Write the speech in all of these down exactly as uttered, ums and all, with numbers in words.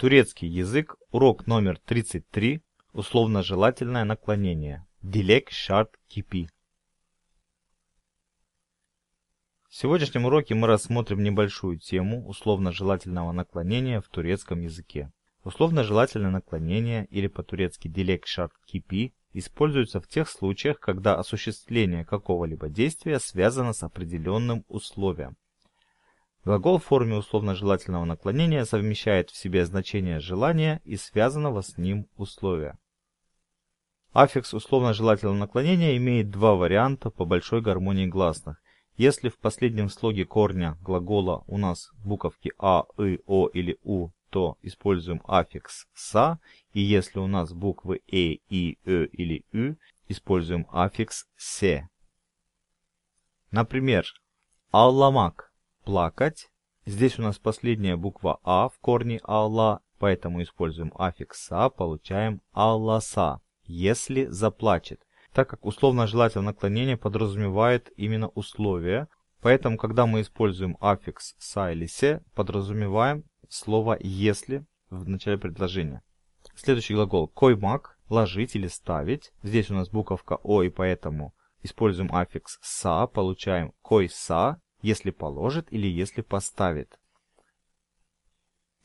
Турецкий язык. Урок номер тридцать три. Условно-желательное наклонение. Dilek-Şart kipi. В сегодняшнем уроке мы рассмотрим небольшую тему условно-желательного наклонения в турецком языке. Условно-желательное наклонение, или по-турецки Dilek-Şart kipi, используется в тех случаях, когда осуществление какого-либо действия связано с определенным условием. Глагол в форме условно-желательного наклонения совмещает в себе значение желания и связанного с ним условия. Аффикс условно-желательного наклонения имеет два варианта по большой гармонии гласных. Если в последнем слоге корня глагола у нас буковки А, И, О или У, то используем аффикс «са», и если у нас буквы Э, И, Э или Ü, используем аффикс «се». Например, «алламак» – «плакать». Здесь у нас последняя буква «а» в корне «алла», поэтому используем аффикс «са», получаем «алласа», «если заплачет». Так как условно-желательное наклонение подразумевает именно условие, поэтому, когда мы используем аффикс «са» или «се», подразумеваем слово «если» в начале предложения. Следующий глагол «коймак» – «ложить» или «ставить». Здесь у нас буковка «о», и поэтому используем аффикс «са», получаем «койса», «если положит» или «если поставит».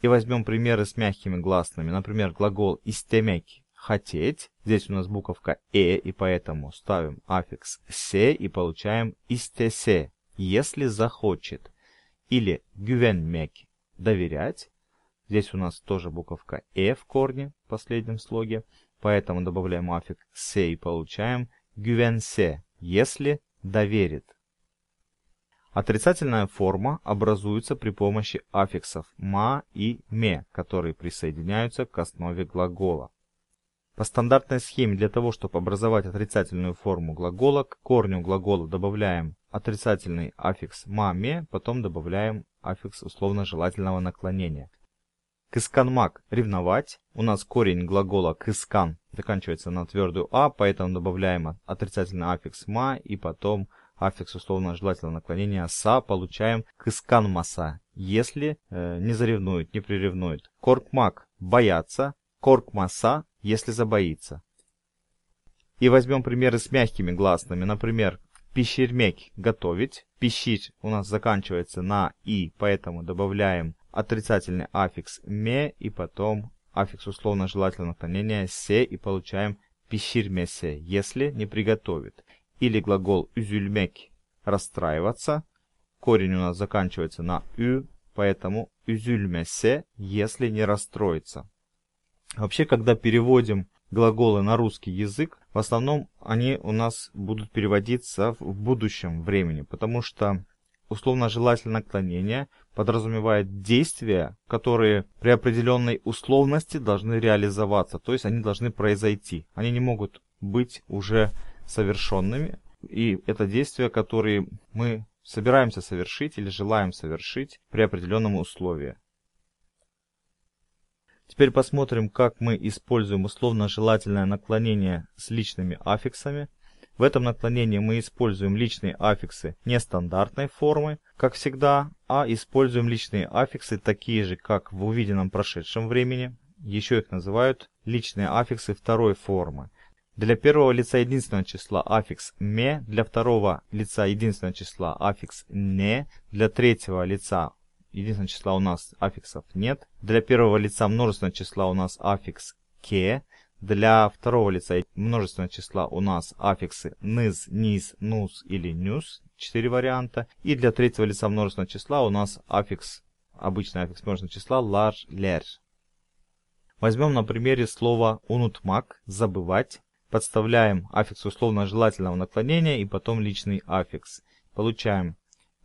И возьмем примеры с мягкими гласными. Например, глагол «истемек» – «хотеть». Здесь у нас буковка «э», и поэтому ставим аффикс «се» и получаем «истесе», «если захочет». Или «güvenmek» – «доверять». Здесь у нас тоже буковка «э» в корне, в последнем слоге, поэтому добавляем аффикс «се» и получаем «güvense», «если доверит». Отрицательная форма образуется при помощи аффиксов «ма» и «ме», которые присоединяются к основе глагола. По стандартной схеме для того, чтобы образовать отрицательную форму глагола, к корню глагола добавляем отрицательный аффикс «ма-ме», потом добавляем аффикс условно-желательного наклонения. Кысканмак – «ревновать». У нас корень глагола «кыскан» заканчивается на твердую «а», поэтому добавляем отрицательный аффикс «ма» и потом аффикс условно-желательного наклонения «са», получаем «кысканмаса», если э, не заревнует, не приревнует. Коркмак – «бояться». Коркмаса, если забоится. И возьмем примеры с мягкими гласными. Например, пişirmek – готовить. Пişir у нас заканчивается на и, поэтому добавляем отрицательный аффикс ме и потом аффикс условно-желательного наклонения се и получаем пişirmese, если не приготовит. Или глагол üzülmek – расстраиваться. Корень у нас заканчивается на ü, поэтому üzülmese, если не расстроится. Вообще, когда переводим глаголы на русский язык, в основном они у нас будут переводиться в будущем времени, потому что условно-желательное наклонение подразумевает действия, которые при определенной условности должны реализоваться, то есть они должны произойти. Они не могут быть уже совершенными, и это действия, которые мы собираемся совершить или желаем совершить при определенном условии. Теперь посмотрим, как мы используем условно-желательное наклонение с личными аффиксами. В этом наклонении мы используем личные аффиксы нестандартной формы, как всегда, а используем личные аффиксы такие же, как в увиденном прошедшем времени. Еще их называют личные аффиксы второй формы. Для первого лица единственного числа аффикс «ме», для второго лица единственного числа аффикс «не», для третьего лица единственного числа у нас аффиксов нет. Для первого лица множественного числа у нас аффикс «ке». Для второго лица множественного числа у нас аффиксы «низ», «низ», «нус» или «нюс». Четыре варианта. И для третьего лица множественного числа у нас аффикс, обычный аффикс множественного числа «лар», «лер». Возьмем на примере слово «унутмак» – «забывать». Подставляем аффикс условно-желательного наклонения и потом личный аффикс. Получаем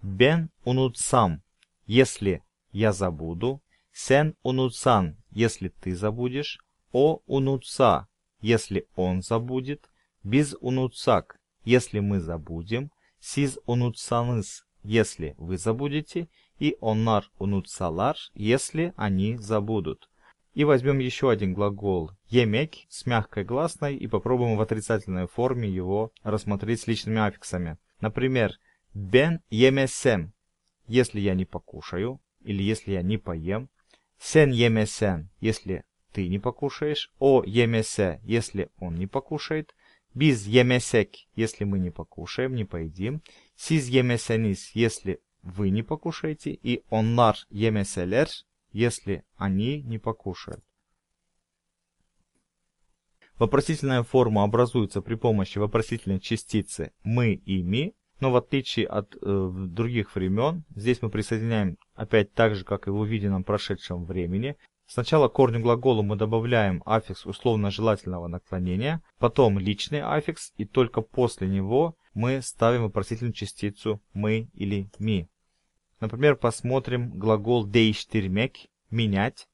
«бен унутсам», если я забуду, сен унутсан, если ты забудешь, о унутса, если он забудет, биз унутсак, если мы забудем, сиз унутсаныз, если вы забудете, и оннар унутсалар, если они забудут. И возьмем еще один глагол «емек» с мягкой гласной и попробуем в отрицательной форме его рассмотреть с личными аффиксами. Например, бен емесем, если я не покушаю или если я не поем. Sen yemesen, если ты не покушаешь. O yemese, если он не покушает. Biz yemesek, если мы не покушаем, не поедим. Siz yemeseniz, если вы не покушаете. И onlar yemeseler, если они не покушают. Вопросительная форма образуется при помощи вопросительной частицы «мы», «ими». Но в отличие от э, других времен, здесь мы присоединяем опять так же, как и в увиденном прошедшем времени. Сначала к корню глагола мы добавляем аффикс условно-желательного наклонения, потом личный аффикс, и только после него мы ставим вопросительную частицу «мы» или «ми». Например, посмотрим глагол «değiştirmek» – «менять».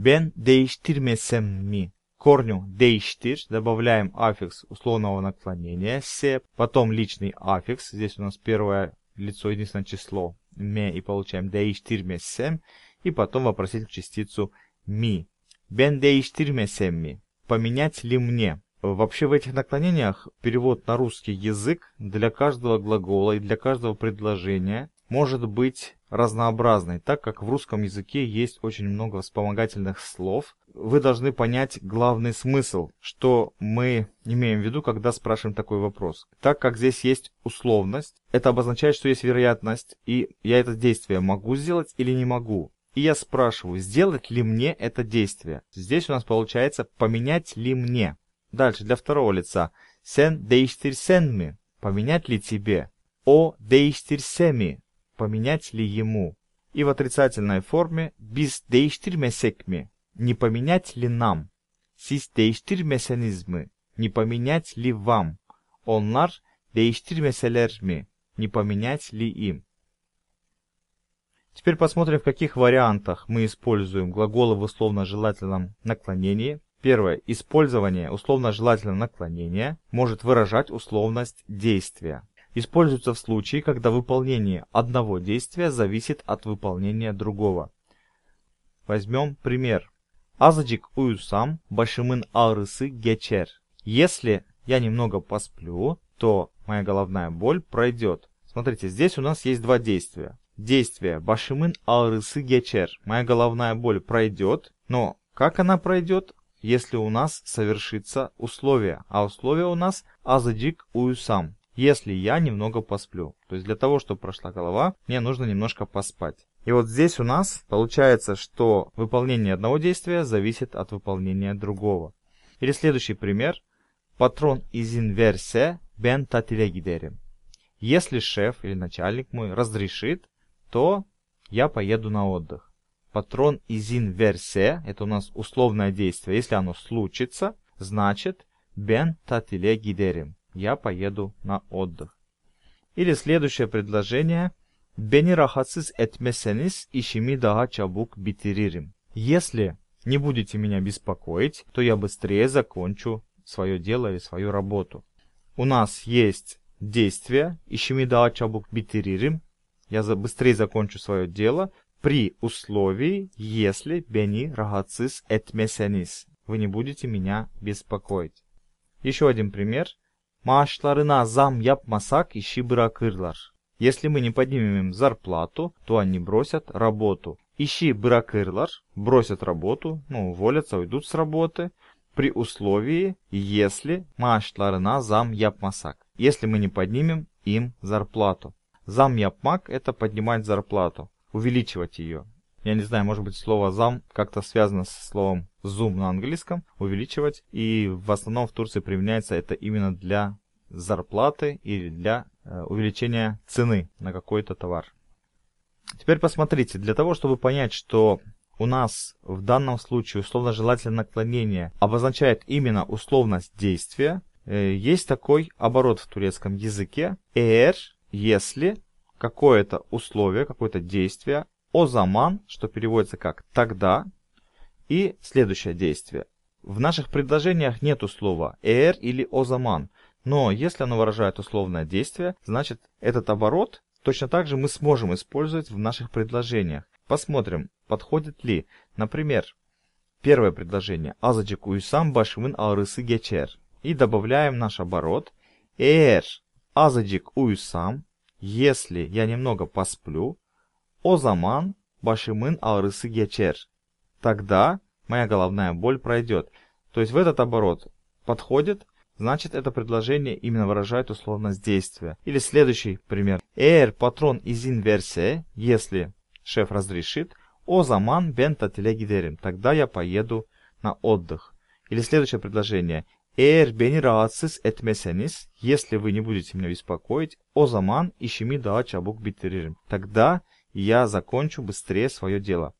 «Ben değiştirmesem mi». К корню «değiştir» добавляем аффикс условного наклонения «se», потом личный аффикс, здесь у нас первое лицо, единственное число «me», и получаем «değiştirmesem», и потом вопросительную частицу «mi». «Ben değiştirmesem mi» – «поменять ли мне». Вообще в этих наклонениях перевод на русский язык для каждого глагола и для каждого предложения может быть разнообразной, так как в русском языке есть очень много вспомогательных слов. Вы должны понять главный смысл, что мы имеем в виду, когда спрашиваем такой вопрос. Так как здесь есть условность, это обозначает, что есть вероятность, и я это действие могу сделать или не могу. И я спрашиваю, сделать ли мне это действие. Здесь у нас получается «поменять ли мне». Дальше для второго лица «sen değiştirsen mi» – «поменять ли тебе». «O değiştirsemi» – «поменять ли ему». И в отрицательной форме «biz değiştirmesek mi» – «не поменять ли нам». «Siz değiştirmeseniz mi» – «не поменять ли вам». «Onlar değiştirmeseler mi» – «не поменять ли им». Теперь посмотрим, в каких вариантах мы используем глаголы в условно-желательном наклонении. Первое. Использование условно-желательного наклонения может выражать условность действия. Используется в случае, когда выполнение одного действия зависит от выполнения другого. Возьмем пример. Azıcık uyusam başımın ağrısı geçer. Если я немного посплю, то моя головная боль пройдет. Смотрите, здесь у нас есть два действия. Действие başımın ağrısı geçer. Моя головная боль пройдет. Но как она пройдет, если у нас совершится условие? А условие у нас azıcık uyusam. Если я немного посплю. То есть для того, чтобы прошла голова, мне нужно немножко поспать. И вот здесь у нас получается, что выполнение одного действия зависит от выполнения другого. Или следующий пример. Patron izin verse ben tatile giderim. Если шеф или начальник мой разрешит, то я поеду на отдых. Patron izin verse – это у нас условное действие. Если оно случится, значит ben tatile giderim. Я поеду на отдых. Или следующее предложение. Beni rahatsız etmeseniz işimi daha çabuk bitiririm. Если не будете меня беспокоить, то я быстрее закончу свое дело или свою работу. У нас есть действие işimi daha çabuk bitiririm. Я быстрее закончу свое дело при условии, если beni rahatsız etmeseniz. Вы не будете меня беспокоить. Еще один пример. Maşlarına zam yapmasak işi bırakırlar. Если мы не поднимем им зарплату, то они бросят работу. İşi bırakırlar, бросят работу, ну, уволятся, уйдут с работы, при условии, если maşlarına zam yapmasak. Если мы не поднимем им зарплату. Зам yapmak – это поднимать зарплату, увеличивать ее. Я не знаю, может быть, слово «зам» как-то связано со словом «зум» на английском, увеличивать. И в основном в Турции применяется это именно для зарплаты или для э, увеличения цены на какой-то товар. Теперь посмотрите, для того, чтобы понять, что у нас в данном случае условно-желательное наклонение обозначает именно условность действия, э, есть такой оборот в турецком языке er, если какое-то условие, какое-то действие, ozaman, что переводится как «тогда», и следующее действие. В наших предложениях нету слова «er» или «ozaman», но если оно выражает условное действие, значит этот оборот точно так же мы сможем использовать в наших предложениях. Посмотрим, подходит ли. Например, первое предложение «azıcık uyusam başımın ağrısı geçer». И добавляем наш оборот «er» «azıcık uyusam», если я немного посплю, «ozaman» «başımın ağrısı geçer». тогда моя головная боль пройдет. То есть в этот оборот подходит, значит это предложение именно выражает условность действия. Или следующий пример. Eğer patron izin verse, если шеф разрешит, o zaman ben tatile giderim, тогда я поеду на отдых. Или следующее предложение. Eğer beni rahatsız etmeseniz, если вы не будете меня беспокоить, o zaman işimi daha çabuk bitiririm, тогда я закончу быстрее свое дело.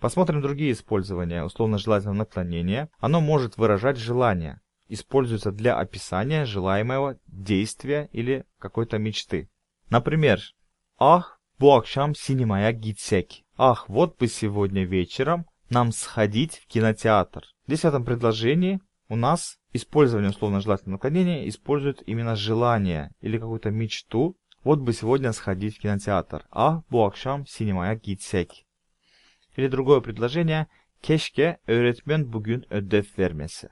Посмотрим другие использования условно-желательного наклонения. Оно может выражать желание. Используется для описания желаемого действия или какой-то мечты. Например, «Ах, bu akşam sinemaya gitsek». «Ах, вот бы сегодня вечером нам сходить в кинотеатр». Здесь в этом предложении у нас использование условно-желательного наклонения использует именно желание или какую-то мечту. «Вот бы сегодня сходить в кинотеатр». «Ах, bu akşam sinemaya gitsek». Или другое предложение «Keşke öğretmen bugün ödev vermese».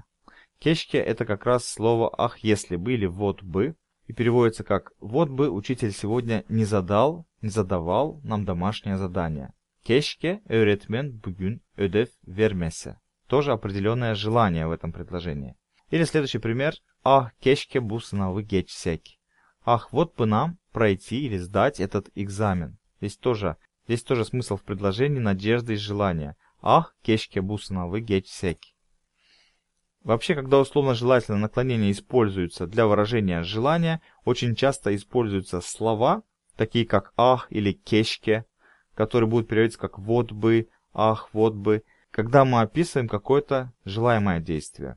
«Keşke» — это как раз слово «ах, если бы» или «вот бы». И переводится как «вот бы учитель сегодня не задал, не задавал нам домашнее задание». «Keşke öğretmen bugün ödev vermese». Тоже определенное желание в этом предложении. Или следующий пример «Ах, keşke bu sınavı geçsek». «Ах, вот бы нам пройти или сдать этот экзамен». Здесь тоже Здесь тоже смысл в предложении надежды и желания. Ах, keşke bu sınavı geçsek. Вообще, когда условно-желательное наклонение используется для выражения желания, очень часто используются слова, такие как ах или keşke, которые будут переводиться как вот бы, ах, вот бы, когда мы описываем какое-то желаемое действие.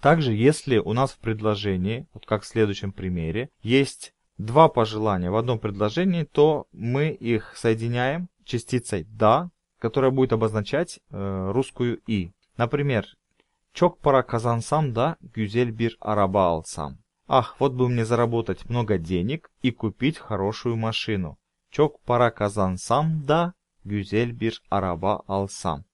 Также, если у нас в предложении, вот как в следующем примере, есть два пожелания в одном предложении, то мы их соединяем частицей «да», которая будет обозначать э, русскую «и». Например, «Çok para kazansam da güzel bir araba alsam». «Ах, вот бы мне заработать много денег и купить хорошую машину». «Çok para kazansam da güzel bir araba alsam».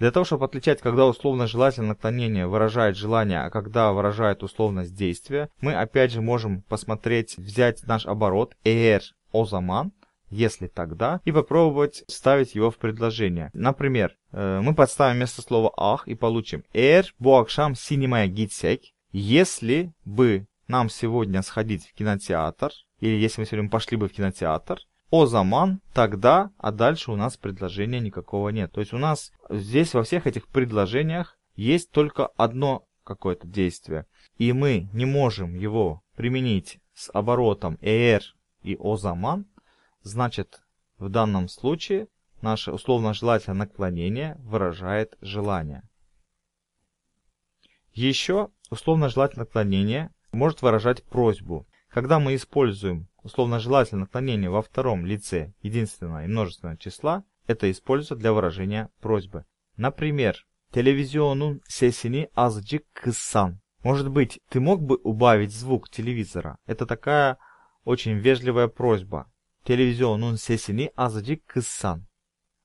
Для того, чтобы отличать, когда условно-желательное наклонение выражает желание, а когда выражает условность действия, мы опять же можем посмотреть, взять наш оборот er, ozaman, если тогда, и попробовать вставить его в предложение. Например, мы подставим вместо слова ах и получим er bu akşam sinemaya gitsek, если бы нам сегодня сходить в кинотеатр, или если мы сегодня пошли бы в кинотеатр, ozaman тогда, а дальше у нас предложения никакого нет. То есть у нас здесь во всех этих предложениях есть только одно какое-то действие. И мы не можем его применить с оборотом er и ozaman. Значит, в данном случае наше условно-желательное наклонение выражает желание. Еще условно-желательное наклонение может выражать просьбу. Когда мы используем условно-желательное наклонение во втором лице единственного и множественного числа, это используется для выражения просьбы. Например, «Телевизионун сесини азыcık кыссан». Может быть, ты мог бы убавить звук телевизора? Это такая очень вежливая просьба. «Телевизионун сесини азыcık кыссан».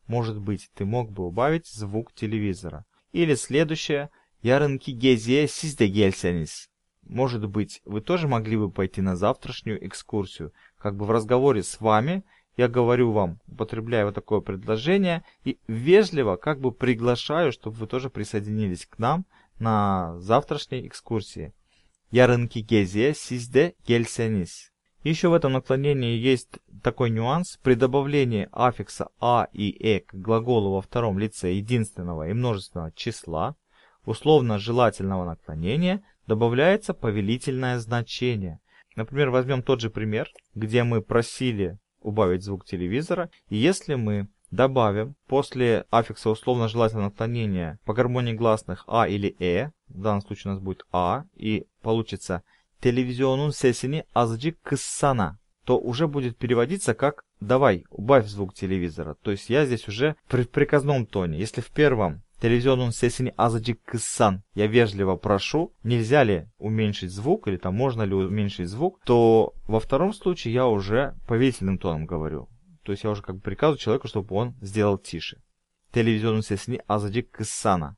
Может быть, ты мог бы убавить звук телевизора. Или следующее «Ярынки гезие сиз де гельсенис». Может быть, вы тоже могли бы пойти на завтрашнюю экскурсию. Как бы в разговоре с вами я говорю вам, употребляя вот такое предложение, и вежливо как бы приглашаю, чтобы вы тоже присоединились к нам на завтрашней экскурсии. Ярынки гезие сизде гельсенис. Еще в этом наклонении есть такой нюанс. При добавлении аффикса а и э к глаголу во втором лице единственного и множественного числа условно-желательного наклонения добавляется повелительное значение. Например, возьмем тот же пример, где мы просили убавить звук телевизора. И если мы добавим после аффикса условно-желательного наклонения по гармонии гласных а или э, в данном случае у нас будет а, и получится «телевизионун сесини азыcık кыссана», то уже будет переводиться как «давай, убавь звук телевизора». То есть я здесь уже при приказном тоне. Если в первом «Телевизионун сесини азыcık кыссан», я вежливо прошу, нельзя ли уменьшить звук, или там можно ли уменьшить звук, то во втором случае я уже повелительным тоном говорю. То есть я уже как бы приказываю человеку, чтобы он сделал тише. «Телевизионун сесини азыcık кыссана».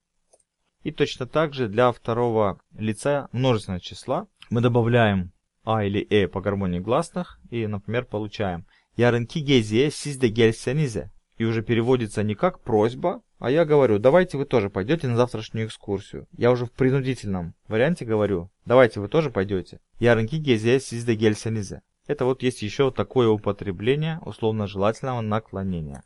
И точно так же для второго лица множественного числа мы добавляем а или э по гармонии гласных и, например, получаем Yarınки geziye siz de gelsenize. И уже переводится не как просьба, а я говорю, давайте вы тоже пойдете на завтрашнюю экскурсию. Я уже в принудительном варианте говорю, давайте вы тоже пойдете. Yarınki geziye siz de gelsenize. Это вот есть еще такое употребление условно-желательного наклонения.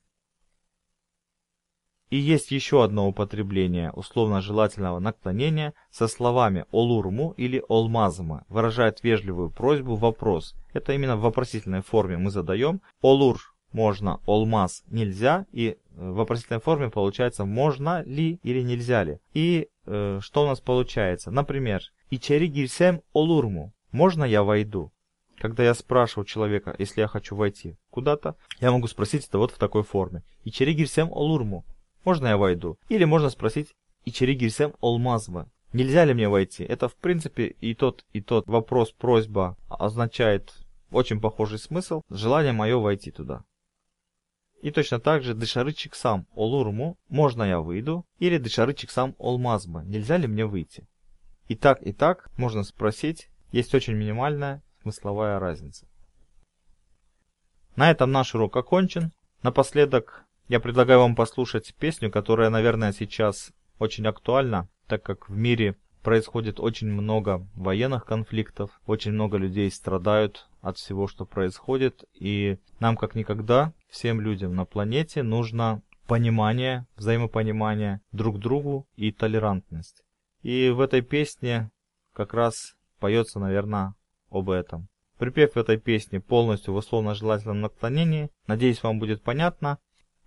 И есть еще одно употребление условно-желательного наклонения со словами «олурму» или «олмазма», выражает вежливую просьбу, вопрос. Это именно в вопросительной форме мы задаем «олур» можно, «олмаз» нельзя, и в вопросительной форме получается «можно ли» или «нельзя ли». И э, что у нас получается? Например, «içeri girsem olurmu» «можно я войду?» Когда я спрашиваю человека, если я хочу войти куда-то, я могу спросить это вот в такой форме «içeri girsem olurmu» «Можно я войду?» Или можно спросить «İçeri girsem olmaz mı?» «Нельзя ли мне войти?» Это, в принципе, и тот, и тот вопрос, просьба означает очень похожий смысл. Желание мое войти туда. И точно так же «Dışarı çıksam olur mu?» «Можно я выйду?» Или «Dışarı çıksam olmaz mı?» «Нельзя ли мне выйти?» И так, и так можно спросить. Есть очень минимальная смысловая разница. На этом наш урок окончен. Напоследок... Я предлагаю вам послушать песню, которая, наверное, сейчас очень актуальна, так как в мире происходит очень много военных конфликтов, очень много людей страдают от всего, что происходит, и нам, как никогда, всем людям на планете нужно понимание, взаимопонимание друг другу и толерантность. И в этой песне как раз поется, наверное, об этом. Припев этой песни полностью в условно-желательном наклонении, надеюсь, вам будет понятно.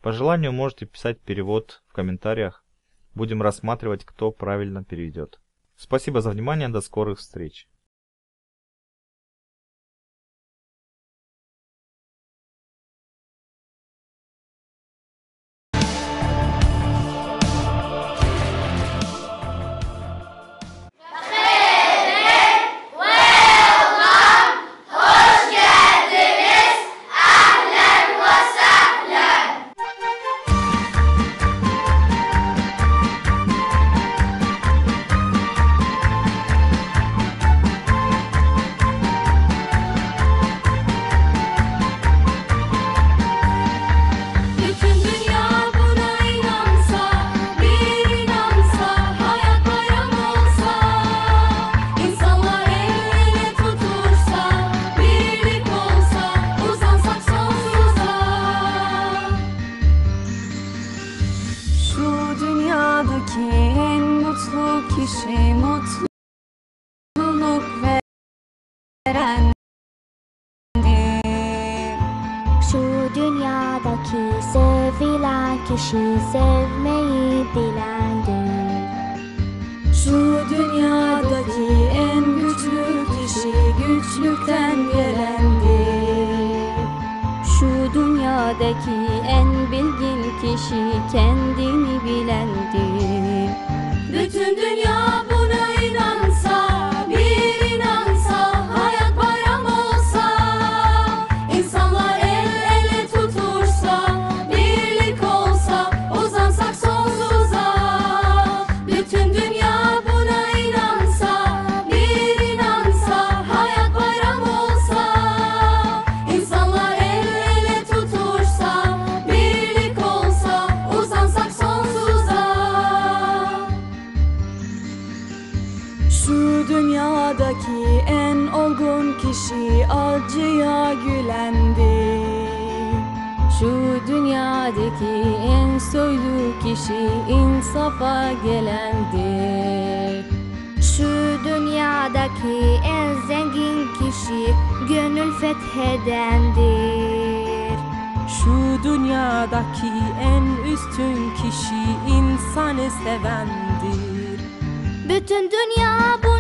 По желанию можете писать перевод в комментариях. Будем рассматривать, кто правильно переведет. Спасибо за внимание, до скорых встреч! Dünyadaki sevilen kişi sevmeyi bilendir. Şu dünyadaki en güçlü kişi güçlükten gelendir. Şu dünyadaki en bilgin kişi kendini bilendir. Bütün dünya buna inansa bir inansa hayat bayram olsa insanlar acıya gülendi. Şu dünyadaki en soylu kişi insafa gelendi. Şu dünyadaki en zengin kişi gönül fethedendir. Şu dünyadaki en üstün kişi insanı sevendir. Bütün dünya bu